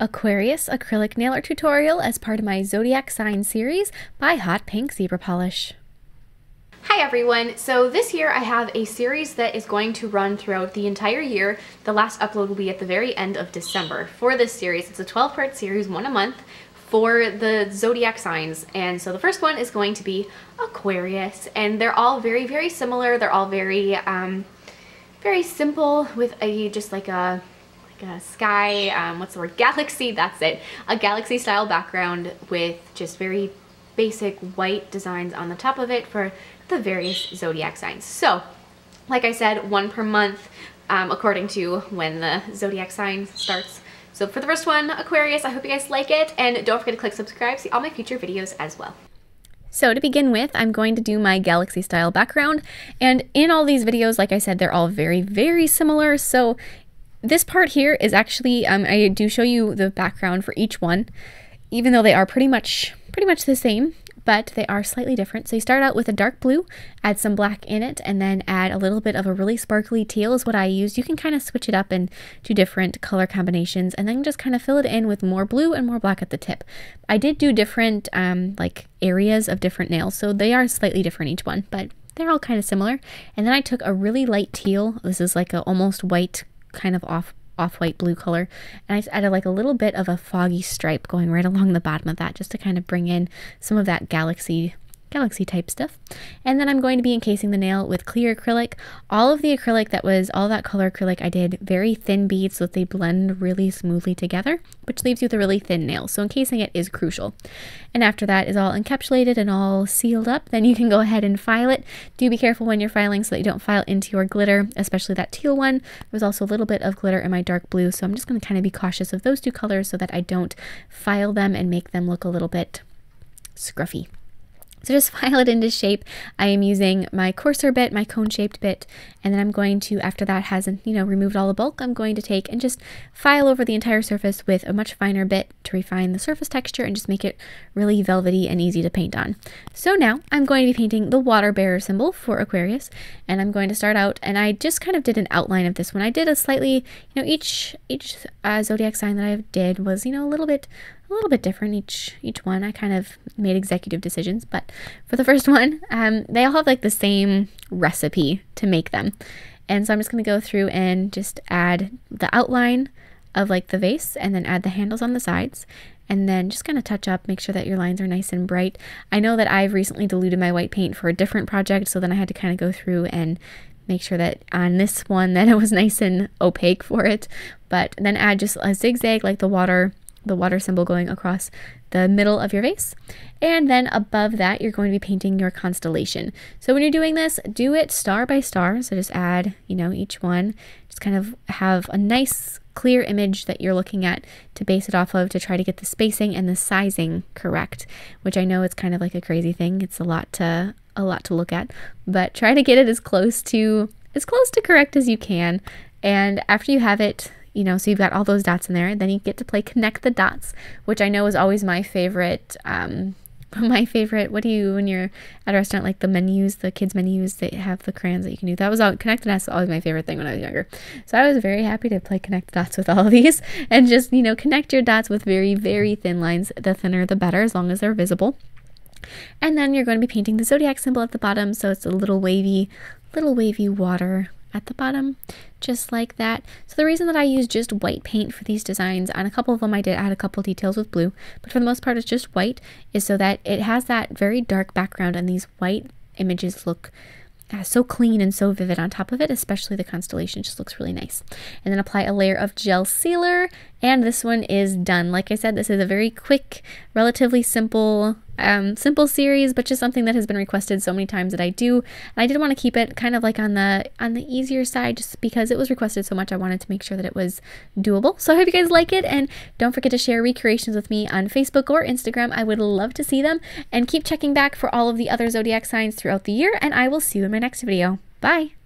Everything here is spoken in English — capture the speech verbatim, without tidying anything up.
Aquarius acrylic nail art tutorial as part of my Zodiac Sign series by Hot Pink Zebra Polish. Hi everyone! So this year I have a series that is going to run throughout the entire year. The last upload will be at the very end of December. For this series, it's a twelve part series, one a month, for the zodiac signs. And so the first one is going to be Aquarius, and they're all very, very similar. They're all very, um, very simple with a just like a Uh, sky, um, what's the word? Galaxy, that's it. A galaxy style background with just very basic white designs on the top of it for the various zodiac signs. So, like I said, one per month um, according to when the zodiac sign starts. So for the first one, Aquarius, I hope you guys like it, and don't forget to click subscribe, see all my future videos as well. So to begin with, I'm going to do my galaxy style background, and in all these videos, like I said, they're all very, very similar. So this part here is actually, um, I do show you the background for each one, even though they are pretty much pretty much the same, but they are slightly different. So you start out with a dark blue, add some black in it, and then add a little bit of a really sparkly teal is what I use. You can kind of switch it up and do different color combinations, and then just kind of fill it in with more blue and more black at the tip. I did do different um, like areas of different nails, so they are slightly different each one, but they're all kind of similar. And then I took a really light teal, this is like a almost white kind of off off-white blue color, and I just added like a little bit of a foggy stripe going right along the bottom of that just to kind of bring in some of that galaxy galaxy type stuff. And then I'm going to be encasing the nail with clear acrylic. All of the acrylic that was all that color acrylic, I did very thin beads so that they blend really smoothly together, which leaves you with a really thin nail, so encasing it is crucial. And after that is all encapsulated and all sealed up, then you can go ahead and file it. Do be careful when you're filing so that you don't file into your glitter, especially that teal one. There was also a little bit of glitter in my dark blue, so I'm just going to kind of be cautious of those two colors so that I don't file them and make them look a little bit scruffy. So just file it into shape. I am using my coarser bit, my cone-shaped bit, and then I'm going to, after that hasn't, you know, removed all the bulk, I'm going to take and just file over the entire surface with a much finer bit to refine the surface texture and just make it really velvety and easy to paint on. So now I'm going to be painting the water bearer symbol for Aquarius, and I'm going to start out, and I just kind of did an outline of this one. I did a slightly, you know, each each uh, zodiac sign that I did was, you know, a little bit a little bit different each each one. I kind of made executive decisions, but for the first one, um, they all have like the same recipe to make them. And so I'm just gonna go through and just add the outline of like the vase, and then add the handles on the sides, and then just kind of touch up, make sure that your lines are nice and bright. I know that I've recently diluted my white paint for a different project, so then I had to kind of go through and make sure that on this one that it was nice and opaque for it. But then add just a zigzag like the water the water symbol going across the middle of your vase, and then above that you're going to be painting your constellation. So when you're doing this, do it star by star, so just add, you know, each one, just kind of have a nice clear image that you're looking at to base it off of to try to get the spacing and the sizing correct, which I know it's kind of like a crazy thing, it's a lot to a lot to look at, but try to get it as close to as close to correct as you can. And after you have it, you know, so you've got all those dots in there, then you get to play connect the dots, which I know is always my favorite, um, my favorite, what do you, when you're at a restaurant, like the menus, the kids' menus, they have the crayons that you can do. That was all, connect the dots was always my favorite thing when I was younger. So I was very happy to play connect the dots with all of these, and just, you know, connect your dots with very, very thin lines. The thinner, the better, as long as they're visible. And then you're going to be painting the zodiac symbol at the bottom, so it's a little wavy, little wavy water at the bottom, just like that. So the reason that I use just white paint for these designs, on a couple of them I did add a couple details with blue, but for the most part it's just white, is so that it has that very dark background and these white images look Uh, so clean and so vivid on top of it, especially the constellation just looks really nice. And then apply a layer of gel sealer, and this one is done. Like I said, this is a very quick, relatively simple um, simple series, but just something that has been requested so many times that I do, and I did want to keep it kind of like on the on the easier side just because it was requested so much. I wanted to make sure that it was doable. So I hope you guys like it, and don't forget to share recreations with me on Facebook or Instagram. I would love to see them, and keep checking back for all of the other zodiac signs throughout the year, and I will see you in my next video. Bye!